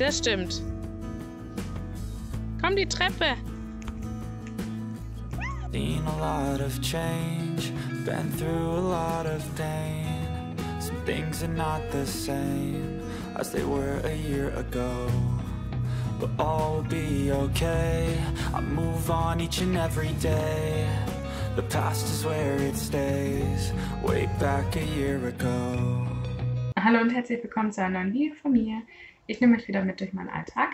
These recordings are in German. Das stimmt. Komm, die Treppe. Seen a lot of change, been through a lot of pain. Some things are not the same as they were a year ago. But all will be okay. I move on each and every day. The past is where it stays. Way back a year ago. Hallo und herzlich willkommen zu einem neuen Video von mir. Ich nehme euch wieder mit durch meinen Alltag.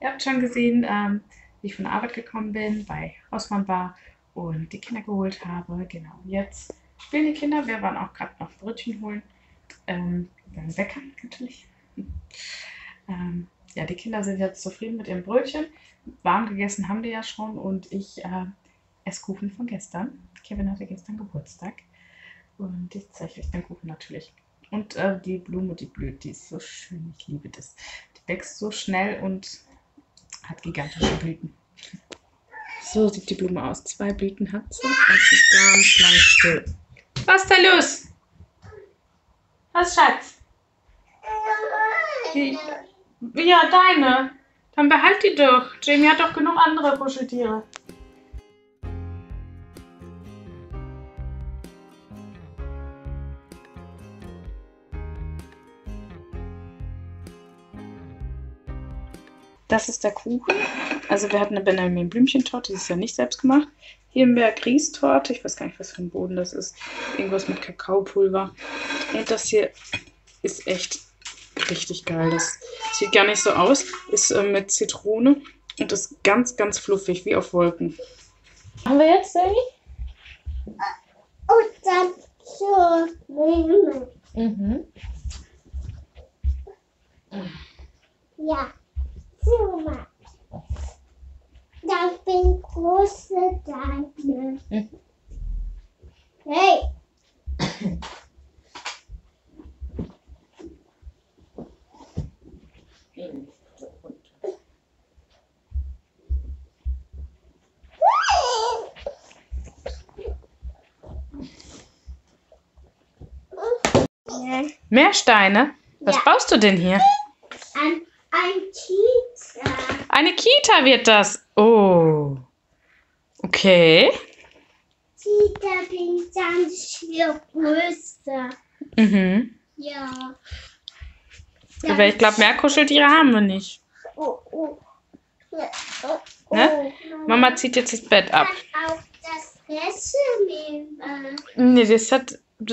Ihr habt schon gesehen, wie ich von der Arbeit gekommen bin, bei Hausmann war und die Kinder geholt habe. Genau, jetzt spielen die Kinder. Wir waren auch gerade noch Brötchen holen. Beim Bäcker natürlich. Ja, die Kinder sind jetzt zufrieden mit ihrem Brötchen. Warm gegessen haben die ja schon und ich esse Kuchen von gestern. Kevin hatte gestern Geburtstag und ich zeige euch den Kuchen natürlich. Und die Blume, die blüht, die ist so schön, ich liebe das. Die wächst so schnell und hat gigantische Blüten. So sieht die Blume aus. 2 Blüten hat sie. Also ganz lang still. Was ist da los? Was, Schatz? Die, ja, deine. Dann behalt die doch. Jamie hat doch genug andere Kuscheltiere. Das ist der Kuchen. Also wir hatten eine Benjamin-Blümchen-Torte, die ist ja nicht selbst gemacht. Hier haben wir eine Grießtorte. Ich weiß gar nicht, was für ein Boden das ist. Irgendwas mit Kakaopulver. Und das hier ist echt richtig geil. Das sieht gar nicht so aus. Ist mit Zitrone und ist ganz, ganz fluffig, wie auf Wolken. Haben wir jetzt, Sammy? Und dann so. Mhm. Ja. Das bin große Dame. Hey! Mehr Steine? Was baust du denn hier? Ein Kita. Eine Kita wird das. Oh. Okay. Kita bin ganz viel größer. Mhm. Ja. Aber ich glaube, mehr Kuscheltiere haben wir nicht. Oh, oh. Ja, oh, oh. Ne? Mama zieht jetzt das Bett ab. Hat auch das Wäschemehl. Nee, das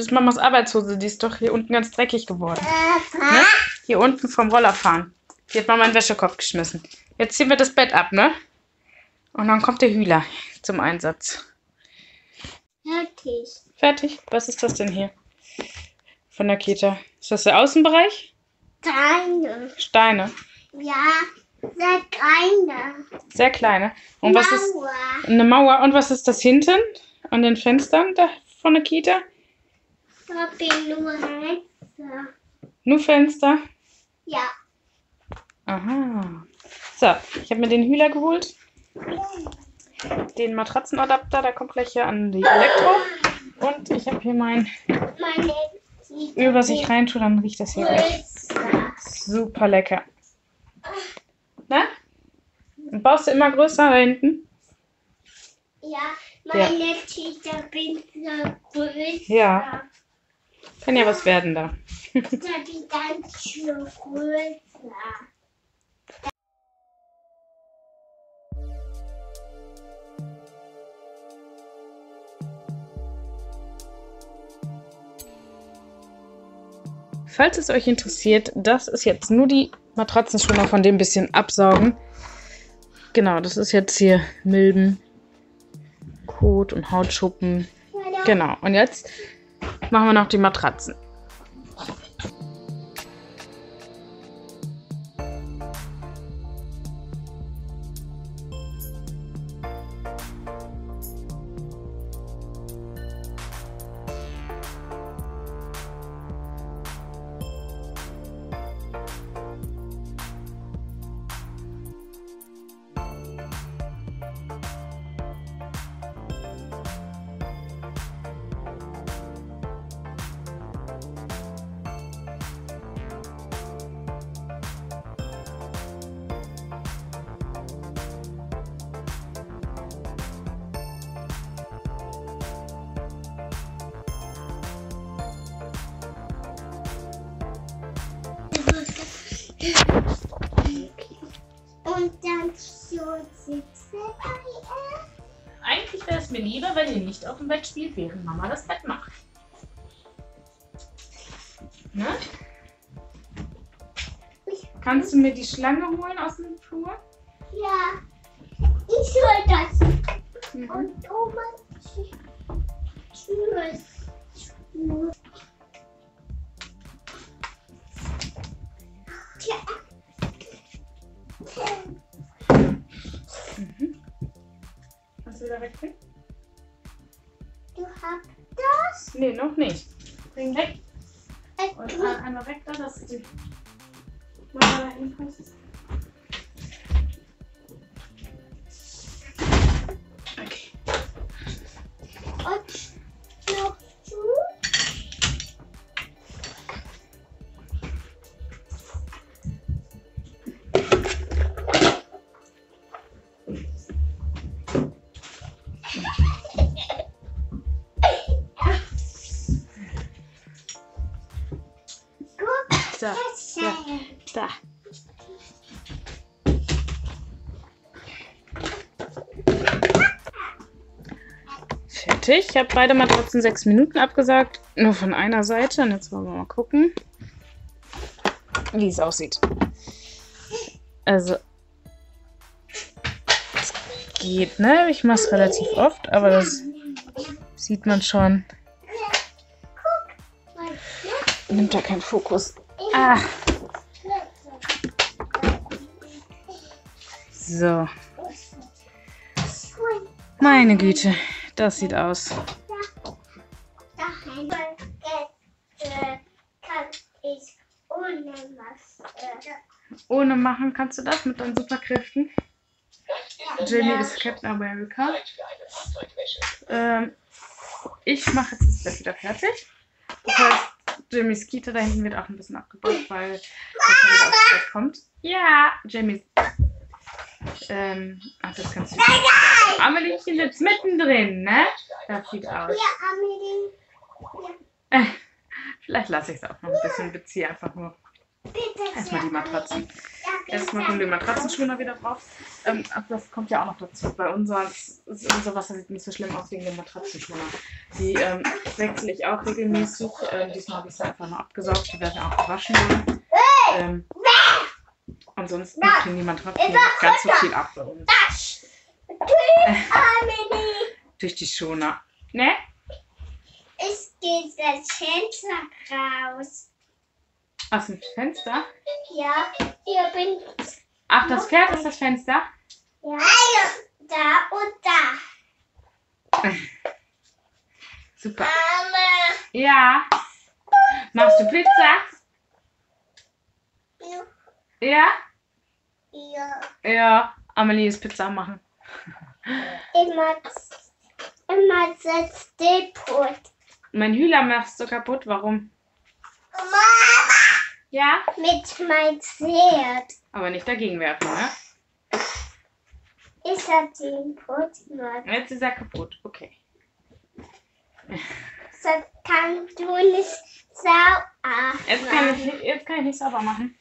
ist Mamas Arbeitshose. Die ist doch hier unten ganz dreckig geworden. Ne? Hier unten vom Roller fahren. Hier hat Mama einen Wäschekopf geschmissen. Jetzt ziehen wir das Bett ab, ne? Und dann kommt der Hühler zum Einsatz. Fertig. Fertig? Was ist das denn hier? Von der Kita. Ist das der Außenbereich? Steine. Steine? Ja, sehr kleine. Sehr kleine. Und Mauer. Was ist eine Mauer? Und was ist das hinten? An den Fenstern da von der Kita? Da bin nur Fenster. Nur Fenster? Ja. Aha. So, ich habe mir den Hühler geholt. Den Matratzenadapter, der kommt gleich hier an die Elektro. Und ich habe hier mein Öl, was ich rein tue, dann riecht das hier gleich. Super lecker. Na? Baust du immer größer da hinten? Ja, meine Tücher bin so größer. Ja. Kann ja was werden da. Da bin ganz schön größer. Falls es euch interessiert, das ist jetzt nur die Matratzen schon mal von dem bisschen absaugen. Genau, das ist jetzt hier Milben, Kot und Hautschuppen. Genau, und jetzt machen wir noch die Matratzen. Und dann schon sitzen, Ariel? Eigentlich wäre es mir lieber, wenn ihr nicht auf dem Bett spielt, während Mama das Bett macht. Ne? Kannst du mir die Schlange holen aus dem Flur? Ja, ich hol das. Mhm. Und Oma, tschüss. Mhm. Kannst du da wegkriegen? Du hast das? Nee, noch nicht. Bring weg. Und einmal weg da, dass die Mama da hinpasst. Okay. Und noch zu. Da, da, da. Fertig. Ich habe beide Matratzen 6 Minuten abgesagt. Nur von einer Seite. Und jetzt wollen wir mal gucken, wie es aussieht. Also, es geht, ne? Ich mache es relativ oft, aber das sieht man schon. Nimmt da keinen Fokus. Ah. So. Meine Güte, das sieht aus. Ohne machen kannst du das mit deinen Superkräften. Jamie ist Captain America. Ich mache jetzt das Bett wieder fertig. Das heißt, Jamies Kita da hinten wird auch ein bisschen abgebaut, weil das aufs Bett kommt. Ja, Jamie. Ach, das kannst du nicht. Amelie sitzt mittendrin, ne? Das sieht aus. Ja, Amelie. Vielleicht lasse ich es auch noch ein bisschen, beziehe einfach nur erstmal die Matratzen. Erstmal kommen die Matratzen schöner wieder drauf. Das kommt ja auch noch dazu. Bei unser Wasser sieht nicht so schlimm aus wegen den Matratzenschwimmer. Die wechsle ich auch regelmäßig. Diesmal habe ich sie einfach nur abgesaugt. Die werden auch gewaschen. Ansonsten kriegen die Matratzen nicht ganz so viel ab bei uns. Durch die Schoner. Ne? Es geht das Fenster raus. Aus dem Fenster? Ja, hier bin ich. Ach, das Pferd ist das Fenster? Ja, da und da. Super. Mama. Ja. Machst du Pizza? Ja. Ja? Ja. Ja, Amelie ist Pizza machen. Immer setzt den Brot. Mein Hühler machst du kaputt, warum? Mama. Ja? Mit meinem Pferd. Aber nicht dagegen werfen, ne? Ich hab den kaputt gemacht. Jetzt ist er kaputt, okay. So kannst du nicht sauber machen. Jetzt kann ich nicht sauber machen.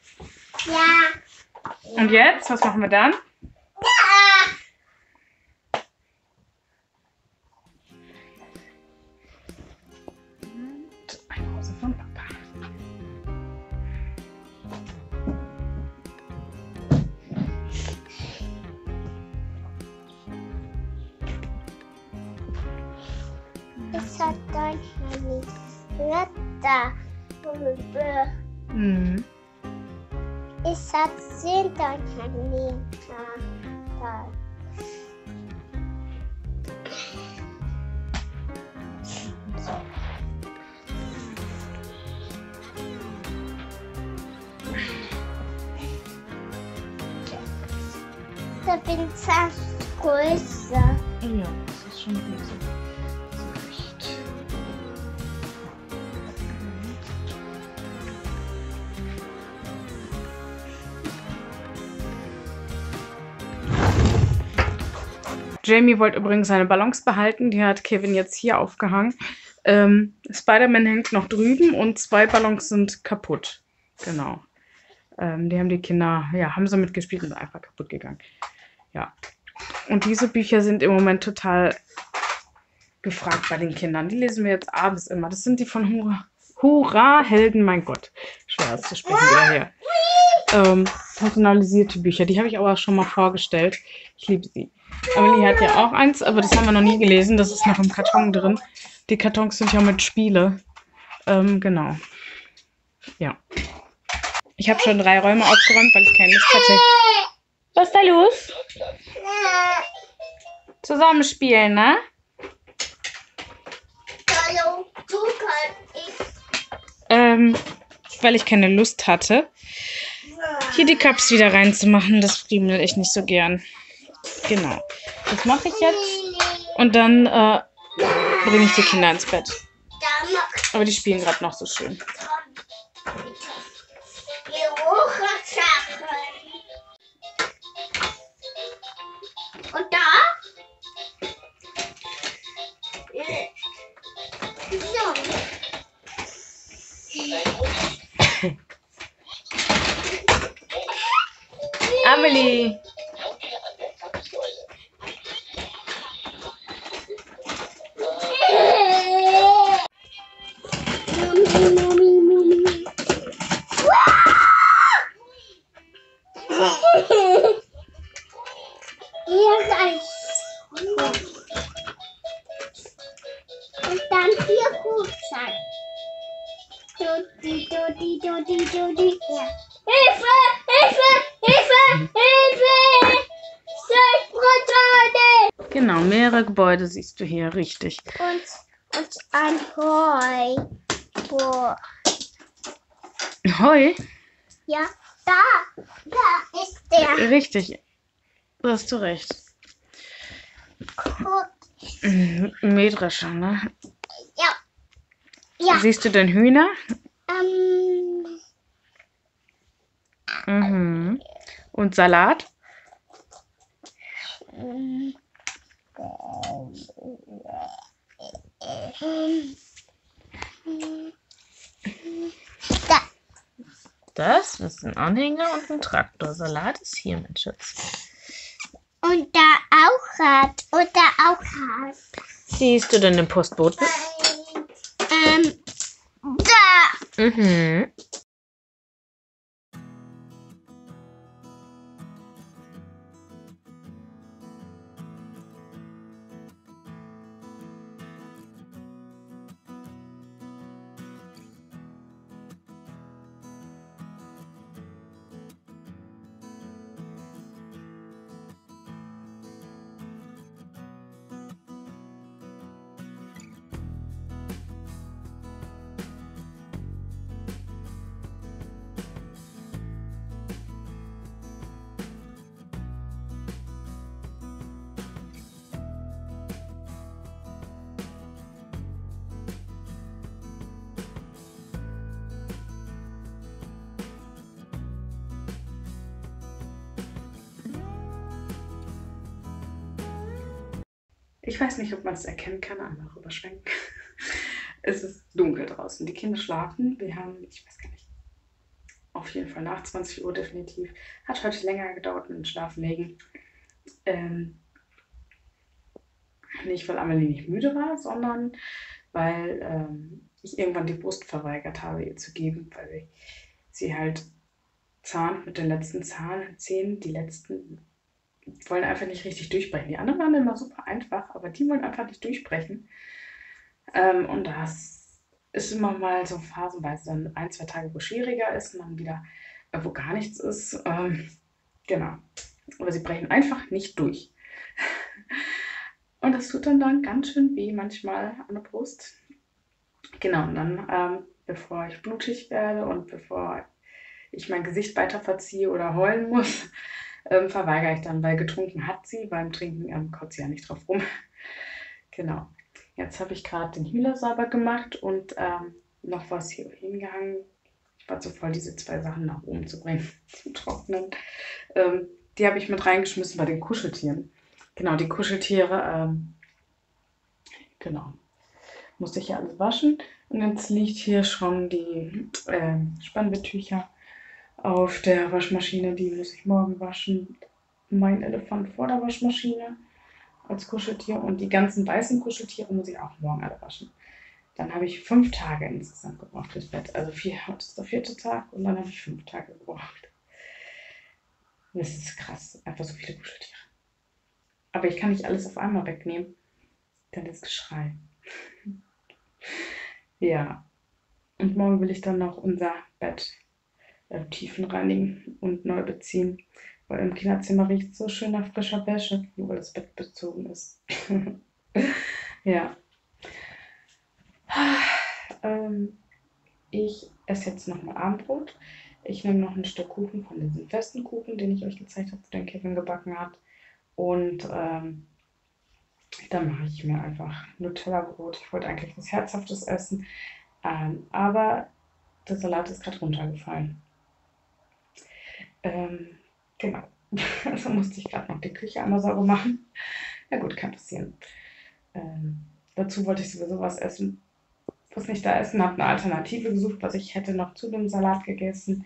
Ja. Und jetzt? Was machen wir dann? Ja. Und eine Hose von Papa. Ich hab dein Nutella. Mhm. Ich hab sehen dein Nutella. Da bin ich fast größer. Ja, das ist schon größer. Jamie wollte übrigens seine Ballons behalten. Die hat Kevin jetzt hier aufgehangen. Spider-Man hängt noch drüben und 2 Ballons sind kaputt. Genau. Die haben die Kinder, ja, haben sie mitgespielt und sind einfach kaputt gegangen. Ja. Und diese Bücher sind im Moment total gefragt bei den Kindern. Die lesen wir jetzt abends immer. Das sind die von Hurra Helden, mein Gott. Schwer zu sprechen wieder her. Personalisierte Bücher. Die habe ich aber schon mal vorgestellt. Ich liebe sie. Amelie hat ja auch eins, aber das haben wir noch nie gelesen. Das ist noch im Karton drin. Die Kartons sind ja mit Spiele. Genau. Ja. Ich habe schon 3 Räume aufgeräumt, weil ich keine Lust hatte. Was ist da los? Zusammenspielen, ne? Weil ich keine Lust hatte, hier die Cups wieder reinzumachen. Das friemel ich nicht so gern. Genau. Das mache ich jetzt. Und dann bringe ich die Kinder ins Bett. Aber die spielen gerade noch so schön. Und da? So. Amelie! Genau, mehrere Gebäude siehst du hier, richtig. Und ein Heu. Boah. Heu? Ja, da ist der. Richtig, da hast du recht. Mähdrescher, ne? Ja. Ja. Siehst du denn Hühner? Mhm. Und Salat? Das ist ein Anhänger und ein Traktor. Salat ist hier, mein Schatz. Und da auch Rad. Und da auch Rad. Siehst du denn den Postboten? Da. Mhm. Ich weiß nicht, ob man es erkennen kann, einmal rüberschwenken. Es ist dunkel draußen. Die Kinder schlafen. Wir haben, ich weiß gar nicht, auf jeden Fall nach 20 Uhr definitiv. Hat heute länger gedauert mit dem Schlaflegen. Nicht, weil Amelie nicht müde war, sondern weil ich irgendwann die Brust verweigert habe, ihr zu geben, weil ich sie halt zahnt mit den letzten Zähnen, die letzten wollen einfach nicht richtig durchbrechen. Die anderen waren immer super einfach, aber die wollen einfach nicht durchbrechen. Und das ist immer mal so phasenweise, dann 1-2 Tage, wo schwieriger ist und dann wieder, wo gar nichts ist. Genau. Aber sie brechen einfach nicht durch. Und das tut dann ganz schön weh manchmal an der Brust. Genau, und dann, bevor ich blutig werde und bevor ich mein Gesicht weiter verziehe oder heulen muss, verweigere ich dann, weil getrunken hat sie. Beim Trinken kaut sie ja nicht drauf rum. Genau. Jetzt habe ich gerade den Hühler sauber gemacht und noch was hier hingehangen. Ich war zu voll, diese 2 Sachen nach oben zu bringen, zum Trocknen. Die habe ich mit reingeschmissen bei den Kuscheltieren. Genau, die Kuscheltiere, genau, musste ich ja alles waschen. Und jetzt liegt hier schon die Spannbetttücher auf der Waschmaschine. Die muss ich morgen waschen. Mein Elefant vor der Waschmaschine als Kuscheltier. Und die ganzen weißen Kuscheltiere muss ich auch morgen alle waschen. Dann habe ich 5 Tage insgesamt gebraucht fürs Bett. Also heute ist der 4. Tag und dann habe ich 5 Tage gebraucht. Das ist krass. Einfach so viele Kuscheltiere. Aber ich kann nicht alles auf einmal wegnehmen. Dann ist Geschrei. Ja. Und morgen will ich dann noch unser Bett tiefen reinigen und neu beziehen. Weil im Kinderzimmer riecht es so schön nach frischer Wäsche, nur weil das Bett bezogen ist. Ja. Ich esse jetzt nochmal Abendbrot. Ich nehme noch ein Stück Kuchen von diesem festen Kuchen, den ich euch gezeigt habe, den Kevin gebacken hat. Und dann mache ich mir einfach Nutella-Brot. Ich wollte eigentlich was Herzhaftes essen, aber der Salat ist gerade runtergefallen. Genau, also musste ich gerade noch die Küche einmal sauber machen. Na gut, kann passieren. Dazu wollte ich sowieso was essen, was nicht da essen. Habe eine Alternative gesucht, was ich hätte noch zu dem Salat gegessen,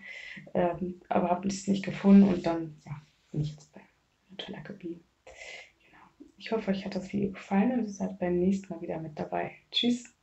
aber habe es nicht gefunden und dann ja, bin ich jetzt bei Nutella geblieben. Genau. Ich hoffe, euch hat das Video gefallen und ihr seid beim nächsten Mal wieder mit dabei. Tschüss!